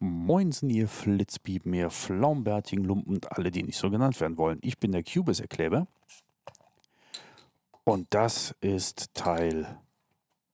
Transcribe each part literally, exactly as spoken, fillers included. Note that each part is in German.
Moinsen, ihr Flitzpiepen, ihr flaumbärtigen Lumpen und alle, die nicht so genannt werden wollen. Ich bin der Cubase-Erkläber und das ist Teil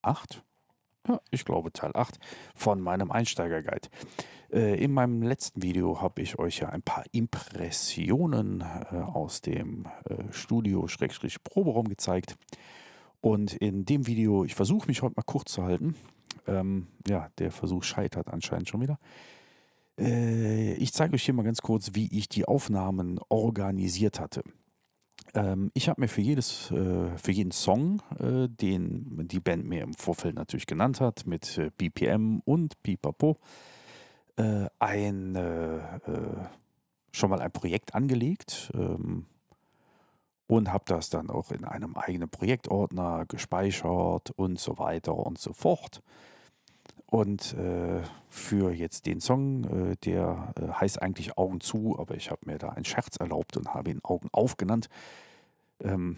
acht. Ja, ich glaube Teil acht von meinem Einsteiger-Guide. Äh, in meinem letzten Video habe ich euch ja ein paar Impressionen äh, aus dem äh, Studio-Proberaum gezeigt. Und in dem Video, ich versuche mich heute mal kurz zu halten. Ähm, ja, der Versuch scheitert anscheinend schon wieder. Äh, ich zeige euch hier mal ganz kurz, wie ich die Aufnahmen organisiert hatte. Ich habe mir für, jedes, für jeden Song, den die Band mir im Vorfeld natürlich genannt hat, mit B P M und Pipapo, ein, schon mal ein Projekt angelegt und habe das dann auch in einem eigenen Projektordner gespeichert und so weiter und so fort. Und äh, für jetzt den Song, äh, der äh, heißt eigentlich Augen zu, aber ich habe mir da einen Scherz erlaubt und habe ihn Augen auf genannt. Ähm,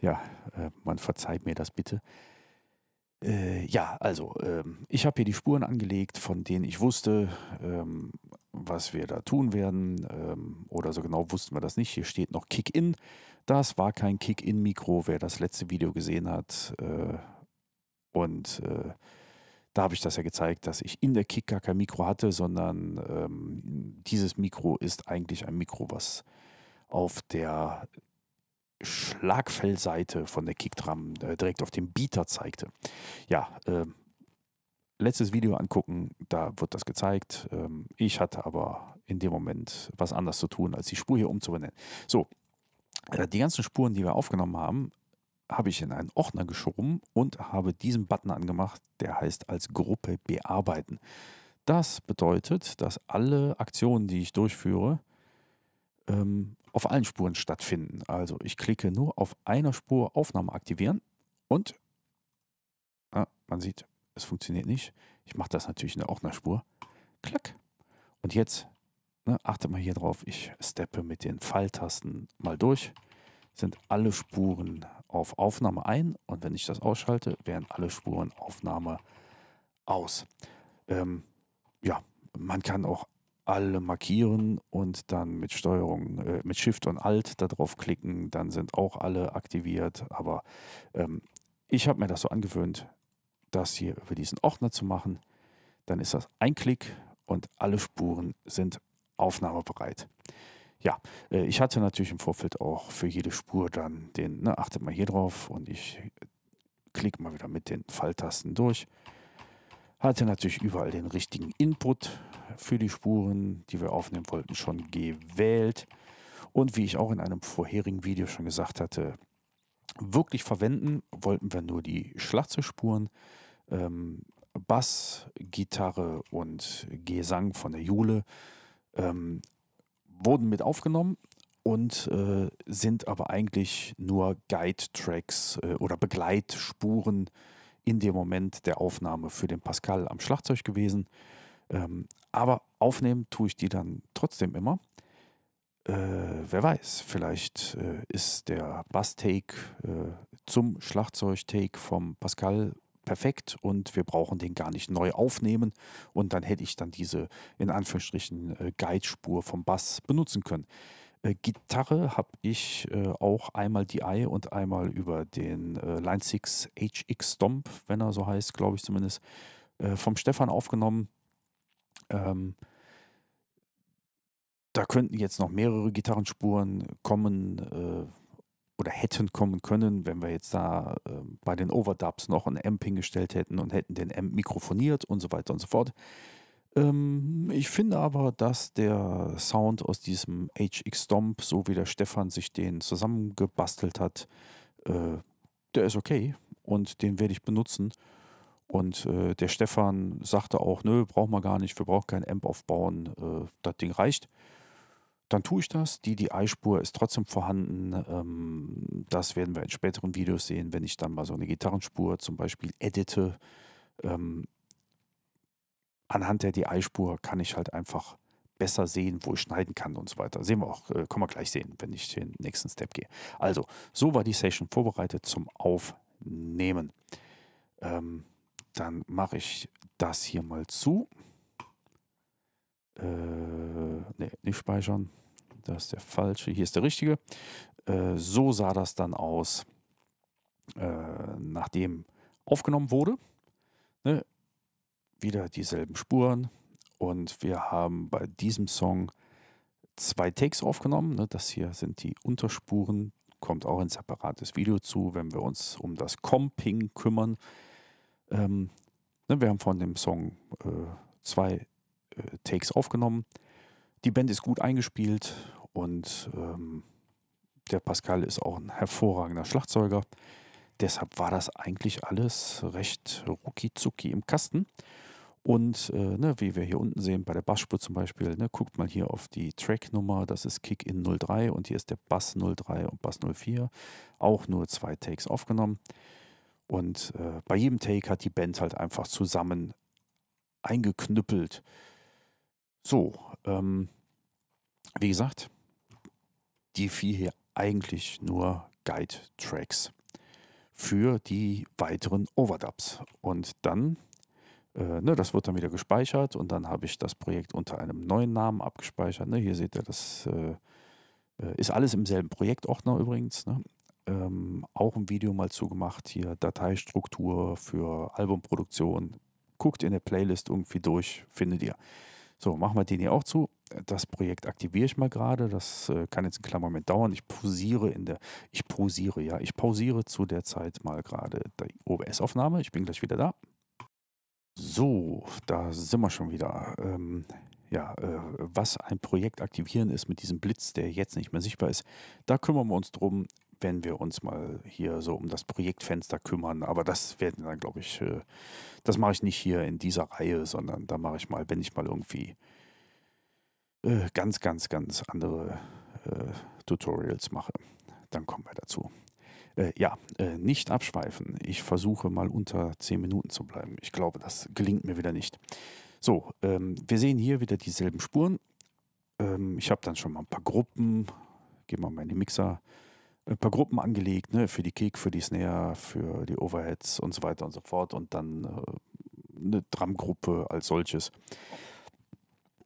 ja, äh, man verzeiht mir das bitte. Äh, ja, also, äh, ich habe hier die Spuren angelegt, von denen ich wusste, ähm, was wir da tun werden. Ähm, oder so genau wussten wir das nicht. Hier steht noch Kick-In. Das war kein Kick-In-Mikro, wer das letzte Video gesehen hat. Äh, und... Äh, Da habe ich das ja gezeigt, dass ich in der Kick gar kein Mikro hatte, sondern ähm, dieses Mikro ist eigentlich ein Mikro, was auf der Schlagfellseite von der Kickdrum äh, direkt auf dem Beater zeigte. Ja, äh, letztes Video angucken, da wird das gezeigt. Ähm, ich hatte aber in dem Moment was anderes zu tun, als die Spur hier umzubenennen. So, äh, die ganzen Spuren, die wir aufgenommen haben, habe ich in einen Ordner geschoben und habe diesen Button angemacht, der heißt als Gruppe bearbeiten. Das bedeutet, dass alle Aktionen, die ich durchführe, ähm, auf allen Spuren stattfinden. Also ich klicke nur auf einer Spur Aufnahme aktivieren und ah, man sieht, es funktioniert nicht. Ich mache das natürlich in der Ordnerspur. Klack. Und jetzt, ne, achtet mal hier drauf, ich steppe mit den Pfeiltasten mal durch. Sind alle Spuren auf Aufnahme ein und wenn ich das ausschalte, werden alle Spuren Aufnahme aus. Ähm, ja, man kann auch alle markieren und dann mit Steuerung, äh, mit Shift und Alt darauf klicken, dann sind auch alle aktiviert, aber ähm, ich habe mir das so angewöhnt, das hier über diesen Ordner zu machen, dann ist das ein Klick und alle Spuren sind aufnahmebereit. Ja, ich hatte natürlich im Vorfeld auch für jede Spur dann den, ne, achtet mal hier drauf und ich klicke mal wieder mit den Pfeiltasten durch. Hatte natürlich überall den richtigen Input für die Spuren, die wir aufnehmen wollten, schon gewählt. Und wie ich auch in einem vorherigen Video schon gesagt hatte, wirklich verwenden wollten wir nur die Schlagzeugspuren, ähm, Bass, Gitarre und Gesang von der Jule. Ähm, wurden mit aufgenommen und äh, sind aber eigentlich nur Guide-Tracks äh, oder Begleitspuren in dem Moment der Aufnahme für den Pascal am Schlagzeug gewesen. Ähm, aber aufnehmen tue ich die dann trotzdem immer. Äh, wer weiß, vielleicht äh, ist der Bass-Take äh, zum Schlagzeug-Take vom Pascal perfekt und wir brauchen den gar nicht neu aufnehmen und dann hätte ich dann diese in Anführungsstrichen äh, Guide-Spur vom Bass benutzen können. Äh, Gitarre habe ich äh, auch einmal D I und einmal über den äh, Line Six H X Stomp, wenn er so heißt, glaube ich zumindest, äh, vom Stefan aufgenommen. Ähm, da könnten jetzt noch mehrere Gitarrenspuren kommen, äh, oder hätten kommen können, wenn wir jetzt da äh, bei den Overdubs noch einen Amp hingestellt hätten und hätten den Amp mikrofoniert und so weiter und so fort. Ähm, ich finde aber, dass der Sound aus diesem H X Stomp, so wie der Stefan sich den zusammengebastelt hat, äh, der ist okay und den werde ich benutzen. Und äh, der Stefan sagte auch, nö, brauchen wir gar nicht, wir brauchen keinen Amp aufbauen, äh, das Ding reicht. Dann tue ich das. Die D I-Spur ist trotzdem vorhanden. Das werden wir in späteren Videos sehen, wenn ich dann mal so eine Gitarrenspur zum Beispiel edite. Anhand der D I-Spur kann ich halt einfach besser sehen, wo ich schneiden kann und so weiter. Sehen wir auch, können wir gleich sehen, wenn ich den nächsten Step gehe. Also, so war die Session vorbereitet zum Aufnehmen. Dann mache ich das hier mal zu. Äh, ne, nicht speichern. Das ist der falsche. Hier ist der richtige. Äh, so sah das dann aus, äh, nachdem aufgenommen wurde. Ne? Wieder dieselben Spuren. Und wir haben bei diesem Song zwei Takes aufgenommen. Ne? Das hier sind die Unterspuren. Kommt auch ein separates Video zu, wenn wir uns um das Comping kümmern. Ähm, ne? Wir haben von dem Song äh, zwei äh, Takes aufgenommen. Die Band ist gut eingespielt und ähm, der Pascal ist auch ein hervorragender Schlagzeuger. Deshalb war das eigentlich alles recht rucki-zucki im Kasten. Und äh, ne, wie wir hier unten sehen, bei der Bassspur zum Beispiel, ne, guckt mal hier auf die Tracknummer, das ist Kick-In null drei und hier ist der Bass null drei und Bass null vier. Auch nur zwei Takes aufgenommen. Und äh, bei jedem Take hat die Band halt einfach zusammen eingeknüppelt. So, ähm, wie gesagt, die vier hier eigentlich nur Guide-Tracks für die weiteren Overdubs. Und dann, äh, ne, das wird dann wieder gespeichert und dann habe ich das Projekt unter einem neuen Namen abgespeichert. Ne, hier seht ihr, das äh, ist alles im selben Projektordner übrigens. Ne? Ähm, auch ein Video mal zugemacht, hier Dateistruktur für Albumproduktion. Guckt in der Playlist irgendwie durch, findet ihr. So, machen wir den hier auch zu. Das Projekt aktiviere ich mal gerade. Das äh, kann jetzt einen kleinen Moment dauern. Ich pausiere in der, ich pausiere, ja, ich pausiere zu der Zeit mal gerade die O B S-Aufnahme. Ich bin gleich wieder da. So, da sind wir schon wieder. Ähm, ja, äh, was ein Projekt aktivieren ist mit diesem Blitz, der jetzt nicht mehr sichtbar ist, da kümmern wir uns drum, wenn wir uns mal hier so um das Projektfenster kümmern. Aber das werden dann, glaube ich, das mache ich nicht hier in dieser Reihe, sondern da mache ich mal, wenn ich mal irgendwie ganz, ganz, ganz andere Tutorials mache, dann kommen wir dazu. Ja, nicht abschweifen. Ich versuche mal unter zehn Minuten zu bleiben. Ich glaube, das gelingt mir wieder nicht. So, wir sehen hier wieder dieselben Spuren. Ich habe dann schon mal ein paar Gruppen. Gehen wir mal in die Mixer. Ein paar Gruppen angelegt, ne, für die Kick, für die Snare, für die Overheads und so weiter und so fort. Und dann äh, eine Drumgruppe als solches.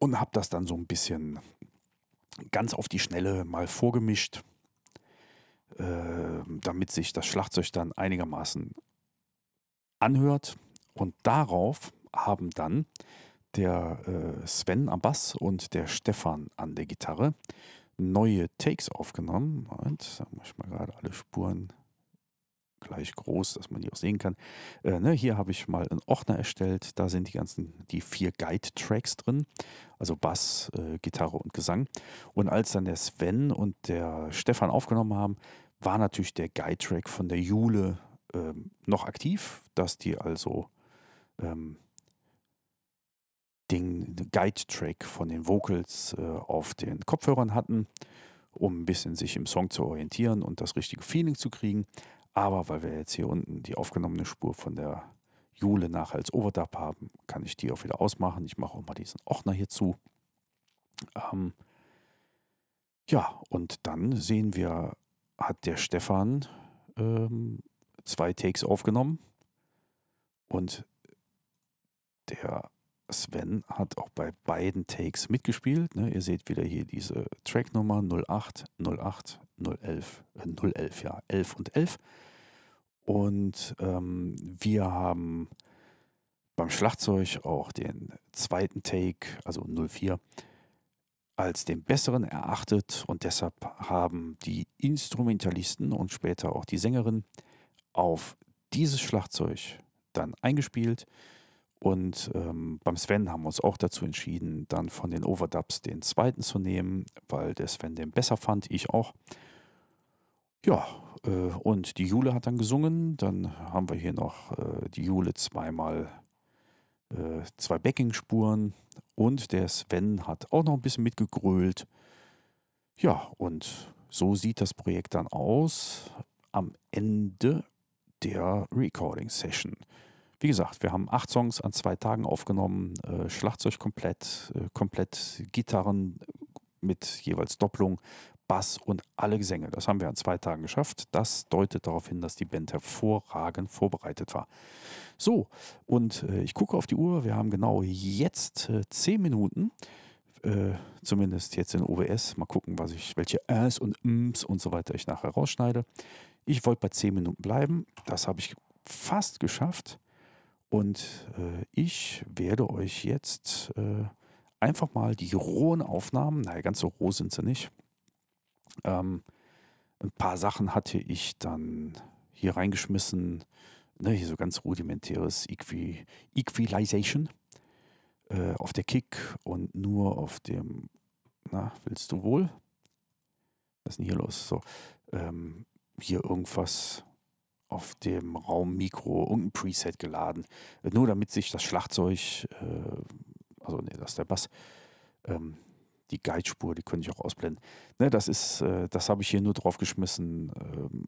Und habe das dann so ein bisschen ganz auf die Schnelle mal vorgemischt, äh, damit sich das Schlagzeug dann einigermaßen anhört. Und darauf haben dann der äh, Sven am Bass und der Stefan an der Gitarre neue Takes aufgenommen. Moment, da mache ich mal gerade alle Spuren gleich groß, dass man die auch sehen kann. Äh, ne, hier habe ich mal einen Ordner erstellt. Da sind die ganzen, die vier Guide-Tracks drin. Also Bass, äh, Gitarre und Gesang. Und als dann der Sven und der Stefan aufgenommen haben, war natürlich der Guide-Track von der Jule ähm, noch aktiv, dass die also ähm, den Guide-Track von den Vocals äh, auf den Kopfhörern hatten, um ein bisschen sich im Song zu orientieren und das richtige Feeling zu kriegen. Aber weil wir jetzt hier unten die aufgenommene Spur von der Jule nachher als Overdub haben, kann ich die auch wieder ausmachen. Ich mache auch mal diesen Ordner hier zu. Ähm ja, und dann sehen wir, hat der Stefan ähm, zwei Takes aufgenommen und der Sven hat auch bei beiden Takes mitgespielt. Ne? Ihr seht wieder hier diese Tracknummer null acht, null acht, null elf, äh null elf, ja, elf und elf. Und ähm, wir haben beim Schlagzeug auch den zweiten Take, also null vier, als den besseren erachtet. Und deshalb haben die Instrumentalisten und später auch die Sängerin auf dieses Schlagzeug dann eingespielt. Und ähm, beim Sven haben wir uns auch dazu entschieden, dann von den Overdubs den zweiten zu nehmen, weil der Sven den besser fand, ich auch. Ja, äh, und die Jule hat dann gesungen. Dann haben wir hier noch äh, die Jule zweimal, äh, zwei Backing-Spuren. Und der Sven hat auch noch ein bisschen mitgegrölt. Ja, und so sieht das Projekt dann aus am Ende der Recording-Session. Wie gesagt, wir haben acht Songs an zwei Tagen aufgenommen, äh, Schlagzeug komplett, äh, komplett Gitarren mit jeweils Doppelung, Bass und alle Gesänge. Das haben wir an zwei Tagen geschafft. Das deutet darauf hin, dass die Band hervorragend vorbereitet war. So, und äh, ich gucke auf die Uhr. Wir haben genau jetzt äh, zehn Minuten. äh, zumindest jetzt in O B S. Mal gucken, was ich, welche Äs und Ms und so weiter ich nachher rausschneide. Ich wollte bei zehn Minuten bleiben. Das habe ich fast geschafft. Und äh, ich werde euch jetzt äh, einfach mal die rohen Aufnahmen, naja, ganz so roh sind sie nicht. Ähm, ein paar Sachen hatte ich dann hier reingeschmissen. Ne, hier so ganz rudimentäres Equi Equalization äh, auf der Kick und nur auf dem, na, willst du wohl? Was ist denn hier los? So, ähm, hier irgendwas auf dem Raummikro, irgendein Preset geladen. Nur damit sich das Schlagzeug, äh, also ne, das ist der Bass, ähm, die Guidespur, die könnte ich auch ausblenden. Ne, das ist, äh, das habe ich hier nur drauf geschmissen, ähm,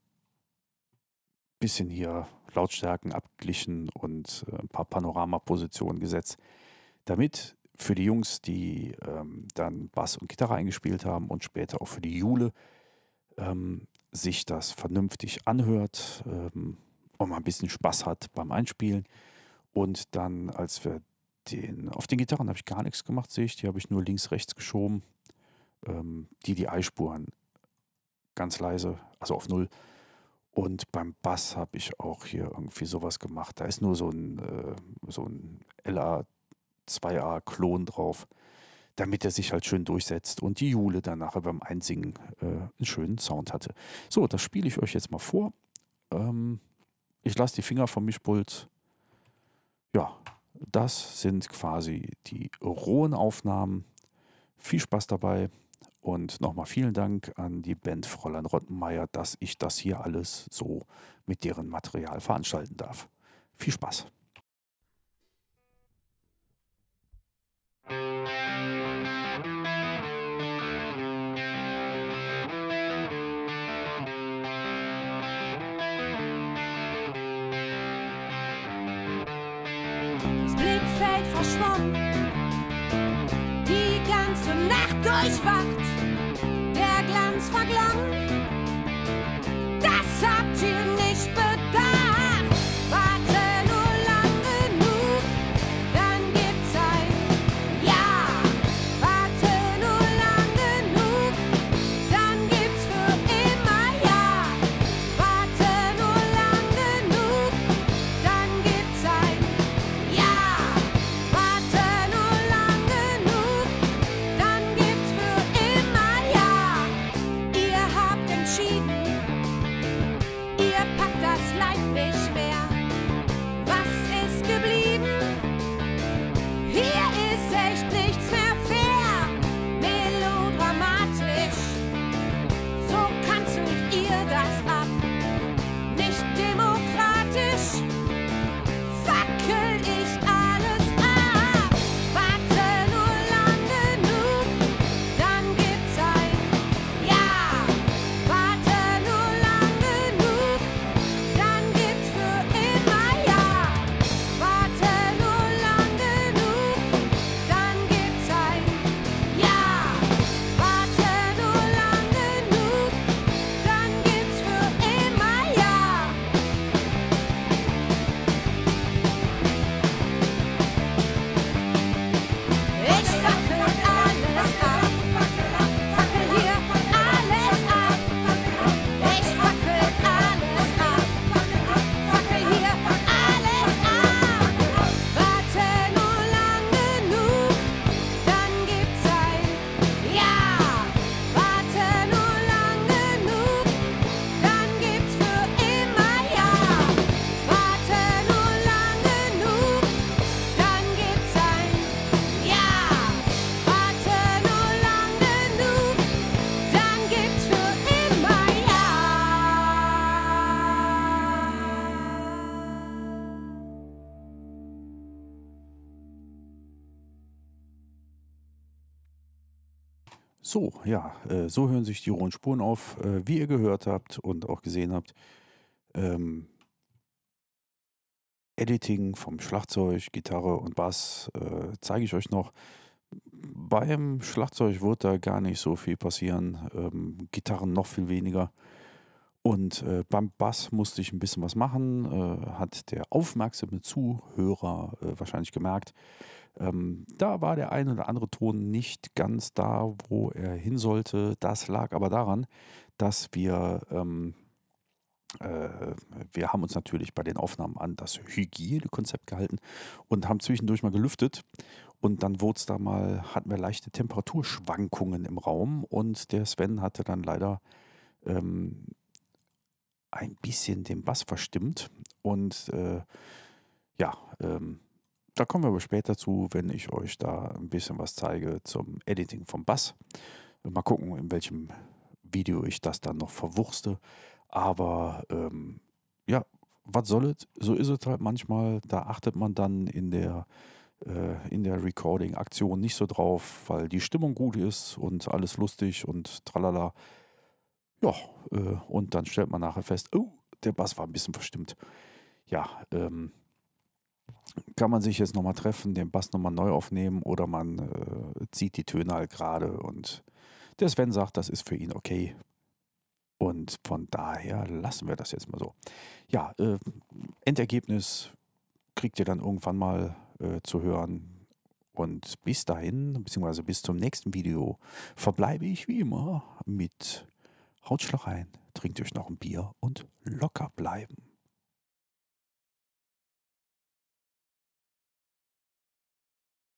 bisschen hier Lautstärken abgeglichen und ein paar Panoramapositionen gesetzt, damit für die Jungs, die ähm, dann Bass und Gitarre eingespielt haben und später auch für die Jule, ähm, sich das vernünftig anhört ähm, und mal ein bisschen Spaß hat beim Einspielen. Und dann, als wir den, auf den Gitarren habe ich gar nichts gemacht, sehe ich, die habe ich nur links, rechts geschoben, ähm, die die E-Spuren ganz leise, also auf Null. Und beim Bass habe ich auch hier irgendwie sowas gemacht. Da ist nur so ein, äh, so ein L A zwei A-Klon drauf, damit er sich halt schön durchsetzt und die Jule dann nachher beim Einsingen äh, einen schönen Sound hatte. So, das spiele ich euch jetzt mal vor. Ähm, ich lasse die Finger vom Mischpult. Ja, das sind quasi die rohen Aufnahmen. Viel Spaß dabei. Und nochmal vielen Dank an die Band Fräulein Rottenmeier, dass ich das hier alles so mit deren Material veranstalten darf. Viel Spaß! Das Blickfeld verschwommen, die ganze Nacht durchwacht, der Glanz verglamm. Das habt ihr nicht bedacht. Warte nur lang genug, dann gibt's ein Ja. Warte nur lang genug, dann gibt's für immer Ja. Warte nur lang genug, dann gibt's ein Ja. Warte nur lang genug, dann gibt's für immer Ja. Ihr habt entschieden, ihr packt das Leid nicht mehr. Was ist geblieben? Hier ist echt nichts mehr fair. Melodramatisch, so kanzelt ihr das ab. Nicht demokratisch, fackel ich alles ab. Warte nur lang genug, dann gibt's ein Ja. Warte nur lang genug, dann gibt's für immer Ja. Warte nur lang genug, dann gibt's ein Ja. Warte nur lang genug, dann gibt's für immer Ja. Ich fackel alles ab, fackel hier alles ab. Ich fackel alles ab, fackel hier alles ab. Warte nur lang genug, dann gibt's ein Ja. Warte nur lang genug, dann gibt's für immer Ja. Warte nur lang genug, dann gibt's ein Ja. Warte nur lang genug, dann gibt's für immer Ja. So, ja, äh, so hören sich die rohen Spuren auf, äh, wie ihr gehört habt und auch gesehen habt. Ähm, Editing vom Schlagzeug, Gitarre und Bass äh, zeige ich euch noch. Beim Schlagzeug wird da gar nicht so viel passieren, ähm, Gitarren noch viel weniger. Und äh, beim Bass musste ich ein bisschen was machen, äh, hat der aufmerksame Zuhörer äh, wahrscheinlich gemerkt. Ähm, da war der eine oder andere Ton nicht ganz da, wo er hin sollte. Das lag aber daran, dass wir... Ähm, Äh, wir haben uns natürlich bei den Aufnahmen an das Hygienekonzept gehalten und haben zwischendurch mal gelüftet und dann wurde es da mal, hatten wir leichte Temperaturschwankungen im Raum und der Sven hatte dann leider ähm, ein bisschen den Bass verstimmt und äh, ja, ähm, da kommen wir aber später zu, wenn ich euch da ein bisschen was zeige zum Editing vom Bass. Mal gucken, in welchem Video ich das dann noch verwurste. Aber ähm, ja, was soll es? So ist es halt manchmal. Da achtet man dann in der, äh, in der Recording-Aktion nicht so drauf, weil die Stimmung gut ist und alles lustig und tralala. Ja, äh, und dann stellt man nachher fest, oh, der Bass war ein bisschen verstimmt. Ja, ähm, kann man sich jetzt nochmal treffen, den Bass nochmal neu aufnehmen oder man äh, zieht die Töne halt gerade und der Sven sagt, das ist für ihn okay. Und von daher lassen wir das jetzt mal so. Ja, äh, Endergebnis kriegt ihr dann irgendwann mal äh, zu hören. Und bis dahin, beziehungsweise bis zum nächsten Video, verbleibe ich wie immer mit Hautschlag rein, trinkt euch noch ein Bier und locker bleiben.